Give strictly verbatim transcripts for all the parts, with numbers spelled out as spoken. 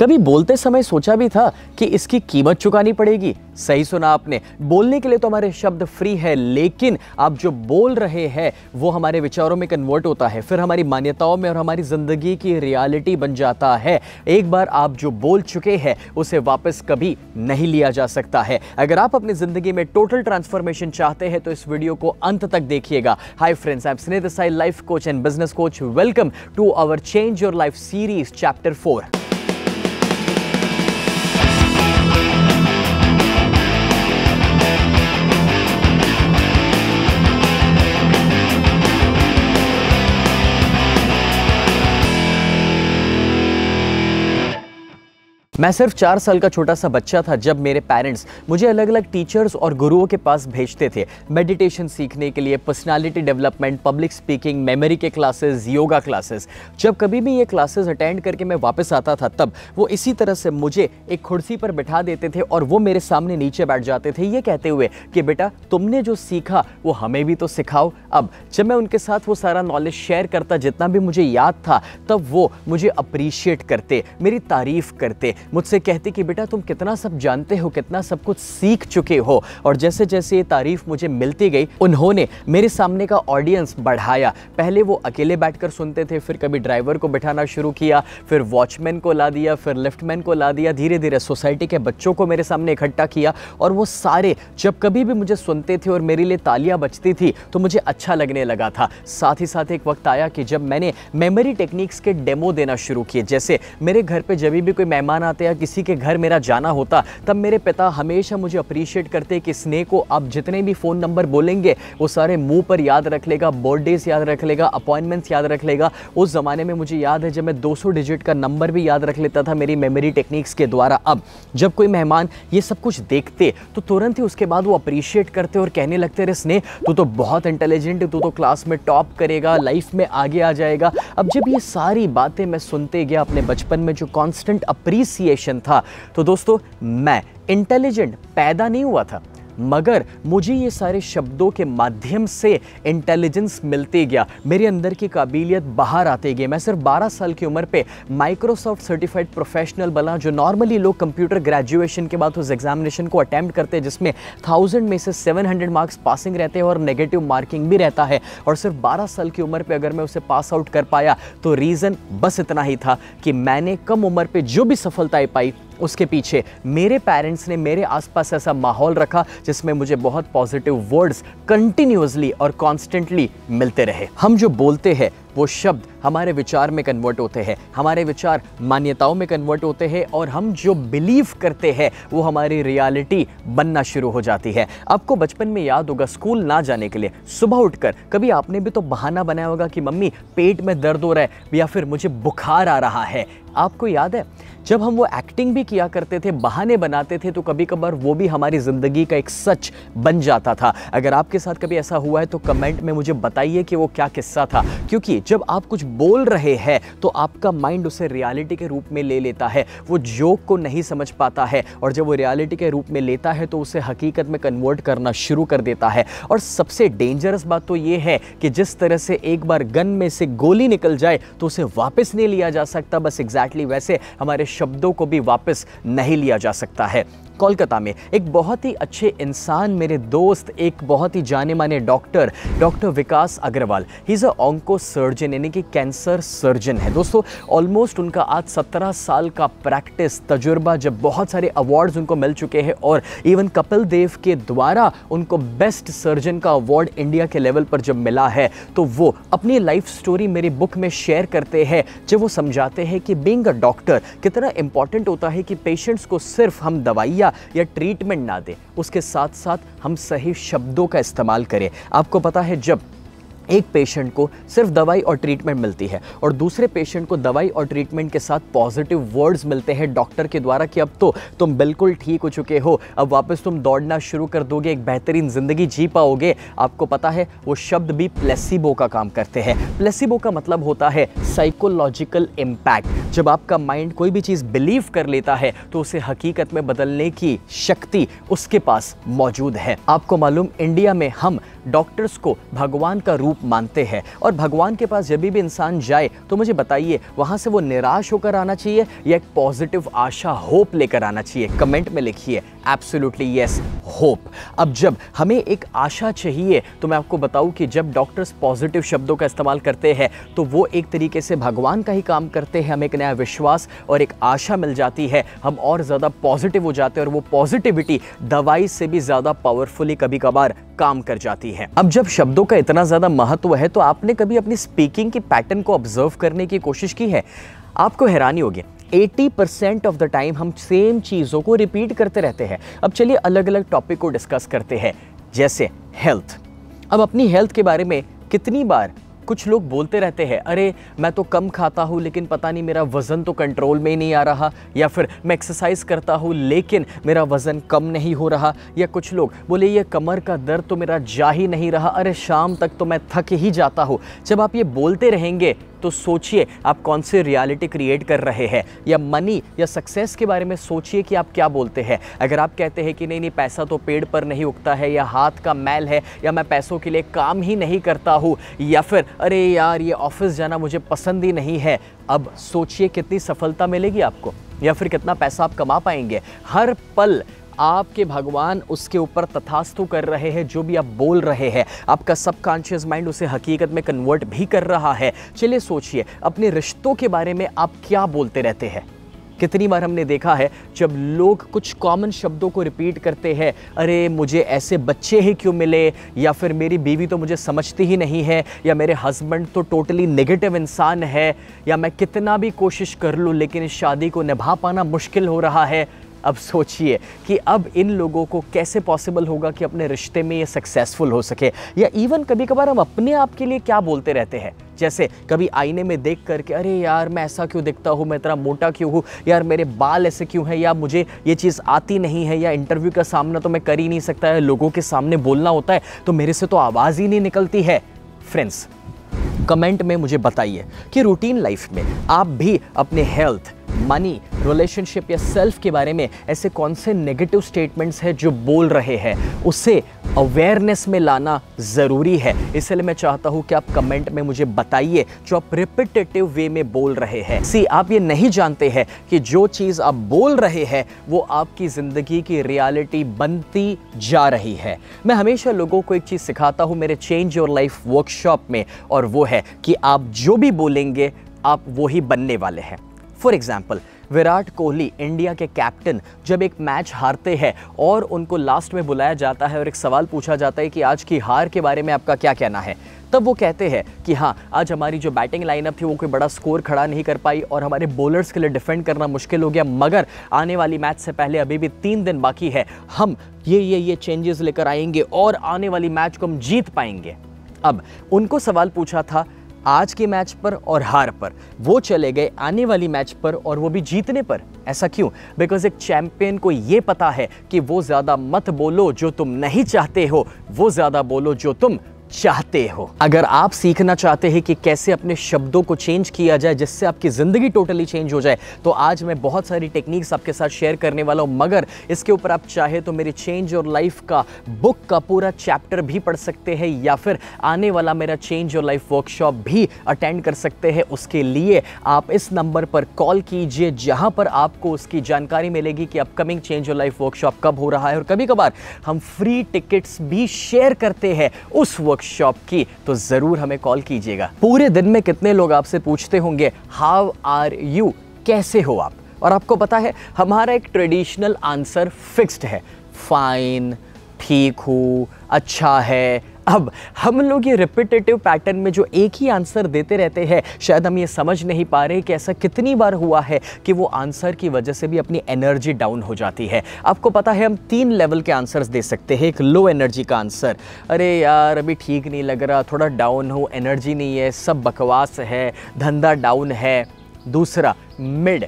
कभी बोलते समय सोचा भी था कि इसकी कीमत चुकानी पड़ेगी? सही सुना आपने, बोलने के लिए तो हमारे शब्द फ्री है, लेकिन आप जो बोल रहे हैं वो हमारे विचारों में कन्वर्ट होता है, फिर हमारी मान्यताओं में और हमारी ज़िंदगी की रियलिटी बन जाता है। एक बार आप जो बोल चुके हैं उसे वापस कभी नहीं लिया जा सकता है। अगर आप अपनी ज़िंदगी में टोटल ट्रांसफॉर्मेशन चाहते हैं तो इस वीडियो को अंत तक देखिएगा। Hi friends, I am Sneh Desai, life coach and business coach. Welcome to our change your life series chapter four. मैं सिर्फ चार साल का छोटा सा बच्चा था जब मेरे पेरेंट्स मुझे अलग अलग टीचर्स और गुरुओं के पास भेजते थे, मेडिटेशन सीखने के लिए, personality development, public speaking, memory के क्लासेस, योगा क्लासेस। जब कभी भी ये क्लासेस अटेंड करके मैं वापस आता था तब वो इसी तरह से मुझे एक कुर्सी पर बिठा देते थे और वो मेरे सामने नीचे बैठ जाते थे, ये कहते हुए कि बेटा तुमने जो सीखा वो हमें भी तो सिखाओ। अब जब मैं उनके साथ वो सारा नॉलेज शेयर करता जितना भी मुझे याद था, तब वो मुझे अप्रिशिएट करते, मेरी तारीफ़ करते, मुझसे कहते कि बेटा तुम कितना सब जानते हो, कितना सब कुछ सीख चुके हो। और जैसे जैसे ये तारीफ मुझे मिलती गई, उन्होंने मेरे सामने का ऑडियंस बढ़ाया। पहले वो अकेले बैठकर सुनते थे, फिर कभी ड्राइवर को बिठाना शुरू किया, फिर वॉचमैन को ला दिया, फिर लिफ्टमैन को ला दिया, धीरे धीरे सोसाइटी के बच्चों को मेरे सामने इकट्ठा किया। और वो सारे जब कभी भी मुझे सुनते थे और मेरे लिए तालियां बजती थी तो मुझे अच्छा लगने लगा था। साथ ही साथ एक वक्त आया कि जब मैंने मेमोरी टेक्निक्स के डेमो देना शुरू किए। जैसे मेरे घर पर जब भी कोई मेहमान आते या किसी के घर मेरा जाना होता, तब मेरे पिता हमेशा मुझे अप्रिशिएट करते कि स्नेह को आप जितने भी फ़ोन नंबर बोलेंगे वो सारे मुंह पर याद रख लेगा, बर्थडेज याद रख लेगा, अपॉइंटमेंट्स याद रख लेगा। उस ज़माने में मुझे याद है जब मैं दो सौ डिजिट का नंबर भी याद रख लेता था मेरी मेमोरी टेक्निक्स के द्वारा। अब जब कोई मेहमान ये सब कुछ देखते तो तुरंत ही उसके बाद वो अप्रिशिएट करते और कहने लगते, अरे स्नेह तू तो बहुत इंटेलिजेंट है, तू तो क्लास में टॉप करेगा, लाइफ में आगे आ जाएगा। अब जब ये सारी बातें मैं सुनते गया अपने बचपन में जो कॉन्स्टेंट अप्रिसिएट था, तो दोस्तों मैं इंटेलिजेंट पैदा नहीं हुआ था, मगर मुझे ये सारे शब्दों के माध्यम से इंटेलिजेंस मिलते गया, मेरे अंदर की काबिलियत बाहर आते गई। मैं सिर्फ बारह साल की उम्र पे माइक्रोसॉफ्ट सर्टिफाइड प्रोफेशनल बना, जो नॉर्मली लोग कंप्यूटर ग्रेजुएशन के बाद उस एग्जामिनेशन को अटैम्प्ट करते हैं जिसमें थाउजेंड में से सेवन हंड्रेड मार्क्स पासिंग रहते हैं और नेगेटिव मार्किंग भी रहता है। और सिर्फ बारह साल की उम्र पर अगर मैं उसे पास आउट कर पाया तो रीज़न बस इतना ही था कि मैंने कम उम्र पर जो भी सफलताएँ पाई उसके पीछे मेरे पेरेंट्स ने मेरे आसपास ऐसा माहौल रखा जिसमें मुझे बहुत पॉजिटिव वर्ड्स कंटिन्यूअसली और कॉन्स्टेंटली मिलते रहे। हम जो बोलते हैं वो शब्द हमारे विचार में कन्वर्ट होते हैं, हमारे विचार मान्यताओं में कन्वर्ट होते हैं, और हम जो बिलीव करते हैं वो हमारी रियलिटी बनना शुरू हो जाती है। आपको बचपन में याद होगा, स्कूल ना जाने के लिए सुबह उठकर कभी आपने भी तो बहाना बनाया होगा कि मम्मी पेट में दर्द हो रहा है या फिर मुझे बुखार आ रहा है। आपको याद है जब हम वो एक्टिंग भी किया करते थे, बहाने बनाते थे, तो कभी कभार वो भी हमारी ज़िंदगी का एक सच बन जाता था। अगर आपके साथ कभी ऐसा हुआ है तो कमेंट में मुझे बताइए कि वो क्या किस्सा था, क्योंकि जब आप कुछ बोल रहे हैं तो आपका माइंड उसे रियलिटी के रूप में ले लेता है, वो जोक को नहीं समझ पाता है, और जब वो रियलिटी के रूप में लेता है तो उसे हकीकत में कन्वर्ट करना शुरू कर देता है। और सबसे डेंजरस बात तो ये है कि जिस तरह से एक बार गन में से गोली निकल जाए तो उसे वापस नहीं लिया जा सकता, बस एग्जैक्टली वैसे हमारे शब्दों को भी वापस नहीं लिया जा सकता है। कोलकाता में एक बहुत ही अच्छे इंसान, मेरे दोस्त, एक बहुत ही जाने माने doctor, doctor Vikas Agarwal, he is a onco surgeon, यानी कि कैंसर सर्जन है। दोस्तों ऑलमोस्ट उनका आज सत्रह साल का प्रैक्टिस तजुर्बा, जब बहुत सारे अवार्ड्स उनको मिल चुके हैं और इवन कपिल देव के द्वारा उनको बेस्ट सर्जन का अवार्ड इंडिया के लेवल पर जब मिला है, तो वो अपनी लाइफ स्टोरी मेरी बुक में शेयर करते हैं, जब वो समझाते हैं कि बीइंग अ डॉक्टर कितना इंपॉर्टेंट होता है कि पेशेंट्स को सिर्फ हम दवाइयाँ या ट्रीटमेंट ना दे, उसके साथ साथ हम सही शब्दों का इस्तेमाल करें। आपको पता है जब एक पेशेंट को सिर्फ दवाई और ट्रीटमेंट मिलती है और दूसरे पेशेंट को दवाई और ट्रीटमेंट के साथ पॉजिटिव वर्ड्स मिलते हैं डॉक्टर के द्वारा कि अब तो तुम बिल्कुल ठीक हो चुके हो, अब वापस तुम दौड़ना शुरू कर दोगे, एक बेहतरीन ज़िंदगी जी पाओगे, आपको पता है वो शब्द भी प्लेसिबो का काम करते हैं। प्लेसिबो का मतलब होता है साइकोलॉजिकल इम्पैक्ट। जब आपका माइंड कोई भी चीज़ बिलीव कर लेता है तो उसे हकीकत में बदलने की शक्ति उसके पास मौजूद है। आपको मालूम, इंडिया में हम डॉक्टर्स को भगवान का रूप रूप मानते हैं। और भगवान के पास जब भी इंसान जाए तो मुझे बताइए वहाँ से वो निराश होकर आना चाहिए या एक पॉजिटिव आशा होप लेकर आना चाहिए? कमेंट में लिखिए एब्सोल्युटली यस होप। अब जब हमें एक आशा चाहिए तो मैं आपको बताऊं कि जब डॉक्टर्स पॉजिटिव शब्दों का इस्तेमाल करते हैं तो वो एक तरीके से भगवान का ही काम करते हैं। हमें एक नया विश्वास और एक आशा मिल जाती है, हम और ज़्यादा पॉजिटिव हो जाते हैं और वो पॉजिटिविटी दवाई से भी ज़्यादा पावरफुली कभी कभार काम कर जाती है। अब जब शब्दों का इतना ज़्यादा महत्व है तो आपने कभी अपनी स्पीकिंग की पैटर्न को ऑब्जर्व करने की कोशिश की है? आपको हैरानी होगी, अस्सी परसेंट ऑफ द टाइम हम सेम चीज़ों को रिपीट करते रहते हैं। अब चलिए अलग अलग टॉपिक को डिस्कस करते हैं, जैसे हेल्थ। अब अपनी हेल्थ के बारे में कितनी बार कुछ लोग बोलते रहते हैं, अरे मैं तो कम खाता हूँ लेकिन पता नहीं मेरा वज़न तो कंट्रोल में ही नहीं आ रहा, या फिर मैं एक्सरसाइज करता हूँ लेकिन मेरा वज़न कम नहीं हो रहा, या कुछ लोग बोले ये कमर का दर्द तो मेरा जा ही नहीं रहा, अरे शाम तक तो मैं थक ही जाता हूँ। जब आप ये बोलते रहेंगे तो सोचिए आप कौन से रियलिटी क्रिएट कर रहे हैं। या मनी या सक्सेस के बारे में सोचिए कि आप क्या बोलते हैं। अगर आप कहते हैं कि नहीं नहीं पैसा तो पेड़ पर नहीं उगता है, या हाथ का मैल है, या मैं पैसों के लिए काम ही नहीं करता हूँ, या फिर अरे यार ये ऑफिस जाना मुझे पसंद ही नहीं है, अब सोचिए कितनी सफलता मिलेगी आपको या फिर कितना पैसा आप कमा पाएंगे। हर पल आपके भगवान उसके ऊपर तथास्तु कर रहे हैं। जो भी आप बोल रहे हैं आपका सबकॉन्शियस माइंड उसे हकीकत में कन्वर्ट भी कर रहा है। चलिए सोचिए अपने रिश्तों के बारे में आप क्या बोलते रहते हैं। कितनी बार हमने देखा है जब लोग कुछ कॉमन शब्दों को रिपीट करते हैं, अरे मुझे ऐसे बच्चे ही क्यों मिले, या फिर मेरी बीवी तो मुझे समझती ही नहीं है, या मेरे हस्बैंड तो टोटली नेगेटिव इंसान है, या मैं कितना भी कोशिश कर लूँ लेकिन इस शादी को निभा पाना मुश्किल हो रहा है। अब सोचिए कि अब इन लोगों को कैसे पॉसिबल होगा कि अपने रिश्ते में ये सक्सेसफुल हो सके। या इवन कभी कभार हम अपने आप के लिए क्या बोलते रहते हैं, जैसे कभी आईने में देख कर के अरे यार मैं ऐसा क्यों दिखता हूँ, मैं इतना मोटा क्यों हूँ, यार मेरे बाल ऐसे क्यों हैं, या मुझे ये चीज़ आती नहीं है, या इंटरव्यू का सामना तो मैं कर ही नहीं सकता है, लोगों के सामने बोलना होता है तो मेरे से तो आवाज़ ही नहीं निकलती है। फ्रेंड्स, कमेंट में मुझे बताइए कि रूटीन लाइफ में आप भी अपने हेल्थ, मनी, रिलेशनशिप या सेल्फ के बारे में ऐसे कौन से नेगेटिव स्टेटमेंट्स हैं जो बोल रहे हैं। उसे अवेयरनेस में लाना ज़रूरी है, इसलिए मैं चाहता हूँ कि आप कमेंट में मुझे बताइए जो आप रिपीटेटिव वे में बोल रहे हैं। सी, आप ये नहीं जानते हैं कि जो चीज़ आप बोल रहे हैं वो आपकी ज़िंदगी की रियलिटी बनती जा रही है। मैं हमेशा लोगों को एक चीज़ सिखाता हूँ मेरे चेंज योर लाइफ वर्कशॉप में, और वो है कि आप जो भी बोलेंगे आप वो ही बनने वाले हैं। For example, Virat Kohli India के कैप्टन जब एक मैच हारते हैं और उनको लास्ट में बुलाया जाता है और एक सवाल पूछा जाता है कि आज की हार के बारे में आपका क्या कहना है, तब वो कहते हैं कि हाँ आज हमारी जो बैटिंग लाइनअप थी वो कोई बड़ा स्कोर खड़ा नहीं कर पाई और हमारे बॉलर्स के लिए डिफेंड करना मुश्किल हो गया, मगर आने वाली मैच से पहले अभी भी तीन दिन बाकी है, हम ये ये ये चेंजेस लेकर आएंगे और आने वाली मैच को हम जीत पाएंगे। अब उनको सवाल पूछा था आज के मैच पर और हार पर, वो चले गए आने वाली मैच पर और वो भी जीतने पर। ऐसा क्यों? बिकॉज एक चैंपियन को ये पता है कि वो ज़्यादा मत बोलो जो तुम नहीं चाहते हो, वो ज़्यादा बोलो जो तुम चाहते हो। अगर आप सीखना चाहते हैं कि कैसे अपने शब्दों को चेंज किया जाए जिससे आपकी ज़िंदगी टोटली चेंज हो जाए, तो आज मैं बहुत सारी टेक्निक्स आपके साथ शेयर करने वाला हूँ। मगर इसके ऊपर आप चाहे तो मेरी चेंज योर लाइफ का बुक का पूरा चैप्टर भी पढ़ सकते हैं, या फिर आने वाला मेरा चेंज योर लाइफ वर्कशॉप भी अटेंड कर सकते हैं। उसके लिए आप इस नंबर पर कॉल कीजिए जहाँ पर आपको उसकी जानकारी मिलेगी कि upcoming change your life workshop कब हो रहा है, और कभी कभार हम फ्री टिकट्स भी शेयर करते हैं उस वर्कशॉप की, तो जरूर हमें कॉल कीजिएगा। पूरे दिन में कितने लोग आपसे पूछते होंगे हाउ आर यू, कैसे हो आप, और आपको पता है हमारा एक ट्रेडिशनल आंसर फिक्स्ड है, फाइन, ठीक हूँ, अच्छा है। अब हम लोग ये रिपीटेटिव पैटर्न में जो एक ही आंसर देते रहते हैं, शायद हम ये समझ नहीं पा रहे कि ऐसा कितनी बार हुआ है कि वो आंसर की वजह से भी अपनी एनर्जी डाउन हो जाती है। आपको पता है हम तीन लेवल के आंसर्स दे सकते हैं। एक लो एनर्जी का आंसर, अरे यार अभी ठीक नहीं लग रहा, थोड़ा डाउन हूँ, एनर्जी नहीं है, सब बकवास है, धंधा डाउन है। दूसरा मिड,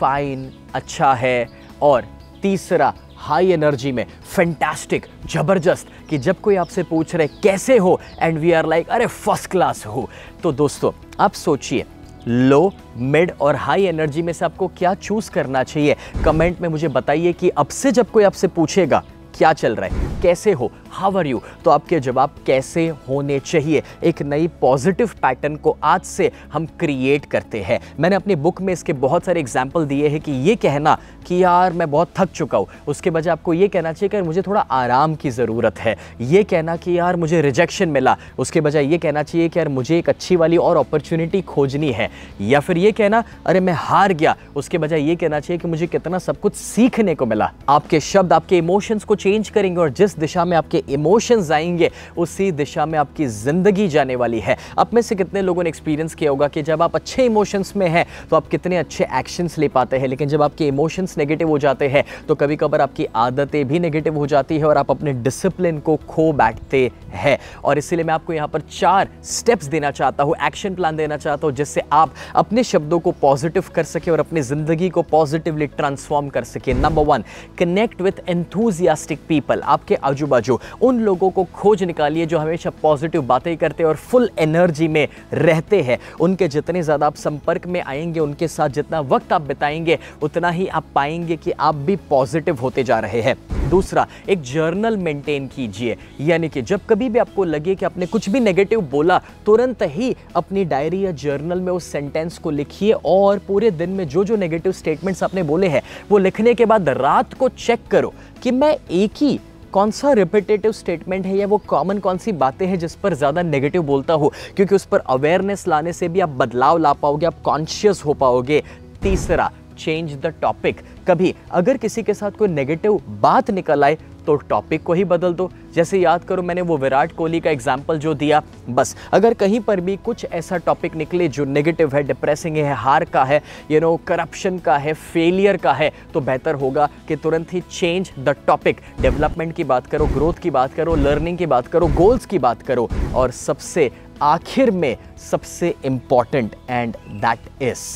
फाइन, अच्छा है। और तीसरा हाई एनर्जी में फैंटास्टिक, ज़बरदस्त, कि जब कोई आपसे पूछ रहे कैसे हो एंड वी आर लाइक अरे फर्स्ट क्लास हो। तो दोस्तों आप सोचिए लो, मिड और हाई एनर्जी में से आपको क्या चूज़ करना चाहिए। कमेंट में मुझे बताइए कि अब से जब कोई आपसे पूछेगा क्या चल रहा है, कैसे हो, हाउ आर यू, तो आपके जवाब कैसे होने चाहिए। एक नई पॉजिटिव पैटर्न को आज से हम क्रिएट करते हैं। मैंने अपनी बुक में इसके बहुत सारे एग्जाम्पल दिए हैं कि ये कहना कि यार मैं बहुत थक चुका हूँ, उसके बजाय आपको ये कहना चाहिए कि मुझे थोड़ा आराम की ज़रूरत है। ये कहना कि यार मुझे रिजेक्शन मिला, उसके बजाय ये कहना चाहिए कि यार मुझे एक अच्छी वाली और अपॉर्चुनिटी खोजनी है। या फिर ये कहना अरे मैं हार गया, उसके बजाय ये कहना चाहिए कि मुझे कितना सब कुछ सीखने को मिला। आपके शब्द आपके इमोशंस को चेंज करेंगे और जिस दिशा में आपके इमोशंस आएंगे उसी दिशा में आपकी ज़िंदगी जाने वाली है। आप में से कितने लोगों ने एक्सपीरियंस किया होगा कि जब आप अच्छे इमोशंस में हैं तो आप कितने अच्छे एक्शंस ले पाते हैं, लेकिन जब आपके इमोशंस नेगेटिव हो जाते हैं तो कभी कभार आपकी आदतें भी नेगेटिव हो जाती है और आप अपने डिसिप्लिन को खो बैठते हैं। और इसीलिए मैं आपको यहाँ पर चार स्टेप्स देना चाहता हूँ, एक्शन प्लान देना चाहता हूँ, जिससे आप अपने शब्दों को पॉजिटिव कर सके और अपनी ज़िंदगी को पॉजिटिवली ट्रांसफॉर्म कर सके। Number one, connect with enthusiastic people. आपके आजू बाजू उन लोगों को खोज निकालिए जो हमेशा पॉजिटिव बातें करते हैं और फुल एनर्जी में रहते हैं। उनके जितने ज़्यादा आप संपर्क में आएंगे, उनके साथ जितना वक्त आप बिताएंगे, उतना ही आप पाएंगे कि आप भी पॉजिटिव होते जा रहे हैं। दूसरा, एक जर्नल मेंटेन कीजिए, यानी कि जब कभी भी आपको लगे कि आपने कुछ भी नेगेटिव बोला, तुरंत ही अपनी डायरी या जर्नल में उस सेंटेंस को लिखिए और पूरे दिन में जो जो नेगेटिव स्टेटमेंट्स आपने बोले हैं वो लिखने के बाद रात को चेक करो कि मैं एक ही कौन सा रिपीटेटिव स्टेटमेंट है या वो कॉमन कौन सी बातें हैं जिस पर ज़्यादा नेगेटिव बोलता हो, क्योंकि उस पर अवेयरनेस लाने से भी आप बदलाव ला पाओगे, आप कॉन्शियस हो पाओगे। तीसरा, चेंज द टॉपिक। कभी अगर किसी के साथ कोई नेगेटिव बात निकल आए तो टॉपिक को ही बदल दो। जैसे याद करो मैंने वो विराट कोहली का एग्जाम्पल जो दिया, बस अगर कहीं पर भी कुछ ऐसा टॉपिक निकले जो नेगेटिव है, डिप्रेसिंग है, हार का है, यू नो करप्शन का है, फेलियर का है, तो बेहतर होगा कि तुरंत ही चेंज द टॉपिक। डेवलपमेंट की बात करो, ग्रोथ की बात करो, लर्निंग की बात करो, गोल्स की बात करो, और सबसे आखिर में सबसे important and that is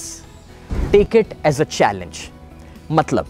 take it as a challenge. मतलब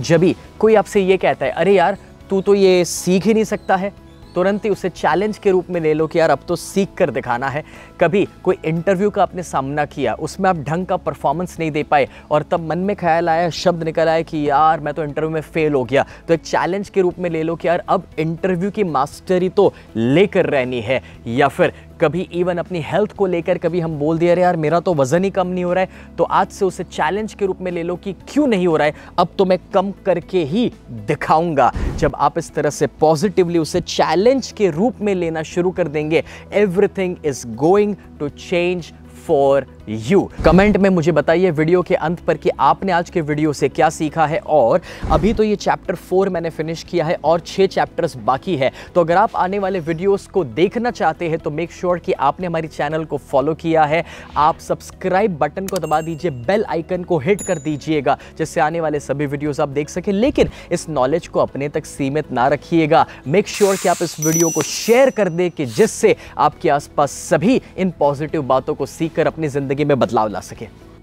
जब भी कोई आपसे ये कहता है अरे यार तू तो ये सीख ही नहीं सकता है, तुरंत ही उसे चैलेंज के रूप में ले लो कि यार अब तो सीख कर दिखाना है। कभी कोई इंटरव्यू का आपने सामना किया, उसमें आप ढंग का परफॉर्मेंस नहीं दे पाए और तब मन में ख्याल आया, शब्द निकल आया कि यार मैं तो इंटरव्यू में फेल हो गया, तो एक चैलेंज के रूप में ले लो कि यार अब इंटरव्यू की मास्टरी तो लेकर रहनी है। या फिर कभी इवन अपनी हेल्थ को लेकर कभी हम बोल दिया अरे यार मेरा तो वज़न ही कम नहीं हो रहा है, तो आज से उसे चैलेंज के रूप में ले लो कि क्यों नहीं हो रहा है, अब तो मैं कम करके ही दिखाऊंगा। जब आप इस तरह से पॉजिटिवली उसे चैलेंज के रूप में लेना शुरू कर देंगे, everything is going to change for you. Comment में मुझे बताइए वीडियो के अंत पर कि आपने आज के वीडियो से क्या सीखा है। और अभी तो ये चैप्टर फोर मैंने फिनिश किया है और छः चैप्टर्स बाकी है, तो अगर आप आने वाले वीडियोस को देखना चाहते हैं तो मेक श्योर कि आपने हमारी चैनल को फॉलो किया है। आप सब्सक्राइब बटन को दबा दीजिए, बेल आइकन को हिट कर दीजिएगा, जिससे आने वाले सभी वीडियोज़ आप देख सकें। लेकिन इस नॉलेज को अपने तक सीमित ना रखिएगा, मेक श्योर कि आप इस वीडियो को शेयर कर दें कि जिससे आपके आसपास सभी इन पॉजिटिव बातों को सीख कर अपनी ज़िंदगी में बदलाव ला सके।